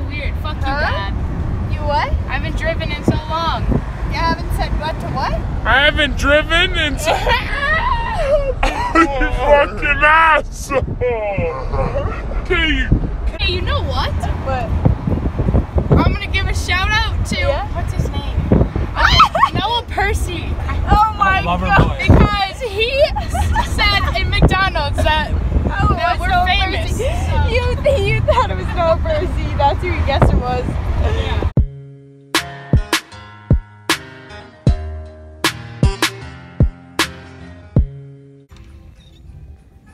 so weird. Fuck you, Dad. You what? I haven't driven in so long. Yeah, I haven't said what to what? I haven't driven in so You fucking asshole! Hey, you know what? What? I'm gonna give a shout out to... Yeah? What's his name? Noah Percy. Oh my God. Because he said in McDonald's that... Oh, no, we're Noah famous. So. You thought it was Noah Percy. That's who you guessed it was. Yeah.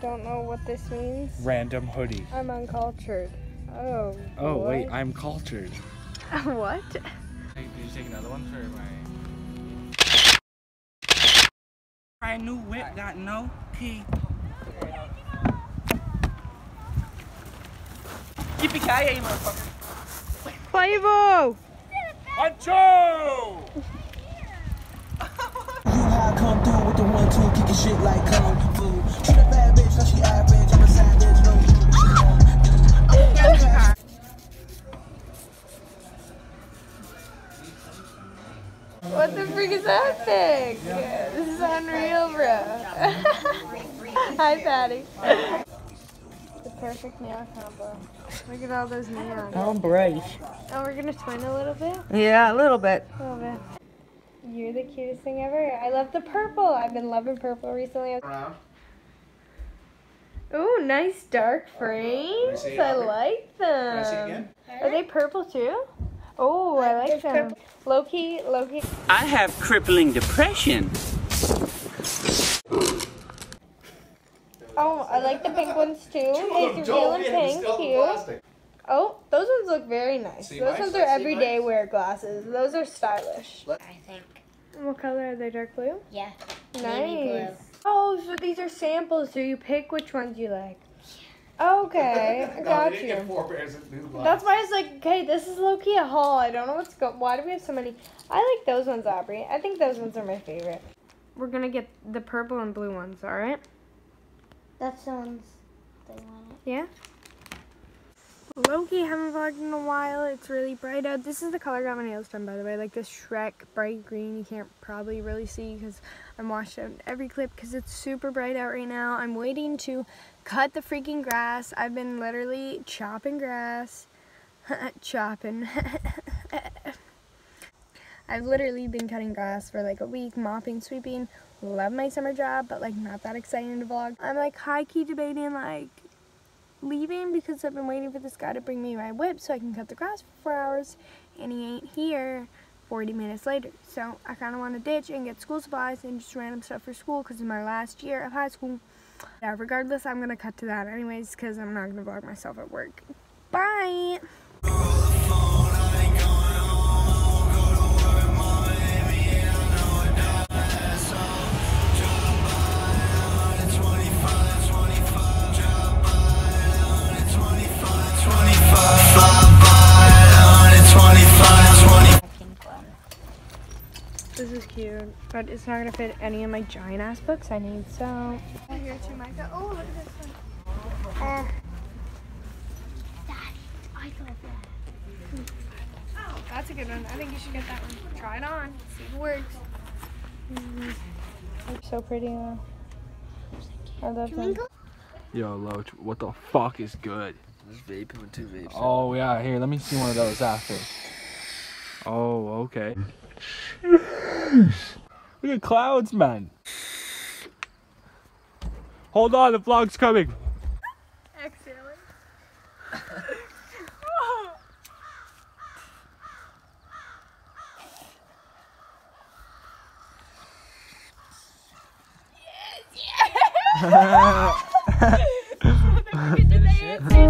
Don't know what this means. Random hoodie. I'm uncultured. Oh. Oh what? Wait, I'm cultured. What? Hey, did you take another one for my? My new whip got no pee. Yippee-ki-yay, motherfucker. Flavor! Pancho! You how I come through with the 1-2, kicking shit like kung fu. She a bad bitch, now she average, I'm a savage, no you. What the freak is that thing? Yeah, this is unreal, bro. Hi, Patty. Perfect nail combo. Look at all those nails. Oh, brace. Oh, we're gonna twin a little bit? Yeah, a little bit. A little bit. You're the cutest thing ever. I love the purple. I've been loving purple recently. Ooh, nice dark frames. I like them. Can I see again? Are they purple too? Oh, I like them. Low-key, low-key. I have crippling depression. Oh, I like the pink ones too. It's real and pink, cute. Oh, those ones look very nice. Those ones are everyday wear glasses. Those are stylish. I think. What color are they? Dark blue? Yeah. Nice. Oh, so these are samples, so you pick which ones you like. Okay, I got you. That's why I was like, okay, this is low-key a haul. I don't know what's going on. Why do we have so many? I like those ones, Aubrey. I think those ones are my favorite. We're going to get the purple and blue ones, all right? That's the ones they want it. Yeah. Loki, haven't vlogged in a while. It's really bright out. This is the color I got my nails done, by the way. Like this Shrek bright green. You can't probably really see because I'm washed out in every clip because it's super bright out right now. I'm waiting to cut the freaking grass. I've been literally chopping grass. Chopping. I've literally been cutting grass for like a week, mopping, sweeping. Love my summer job, but like not that exciting to vlog. I'm like high-key debating like leaving because I've been waiting for this guy to bring me my whip so I can cut the grass for 4 hours, and he ain't here 40 minutes later. So I kind of want to ditch and get school supplies and just random stuff for school because it's my last year of high school. Yeah, regardless, I'm gonna cut to that anyways because I'm not gonna vlog myself at work. Bye. This is cute, but it's not gonna fit any of my giant ass books. I need some. Here too, Micah. Oh, look at this one. Daddy, I love that. Oh, that's a good one. I think you should get that one. Try it on. See if it works. It's so pretty though. I love them. Yo, Loach, what the fuck is good? This vape with 2 vapes. Oh yeah, here. Let me see one of those after. Oh, okay. Look at clouds, man. Hold on, the vlog's coming. Exhaling. Yes, yes.